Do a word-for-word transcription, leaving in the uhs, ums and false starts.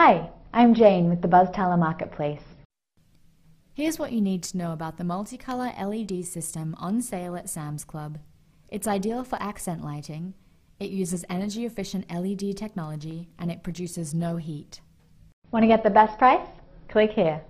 Hi, I'm Jane with the BuzzTeller Marketplace. Here's what you need to know about the Multicolor L E D system on sale at Sam's Club. It's ideal for accent lighting, it uses energy-efficient L E D technology, and it produces no heat. Want to get the best price? Click here.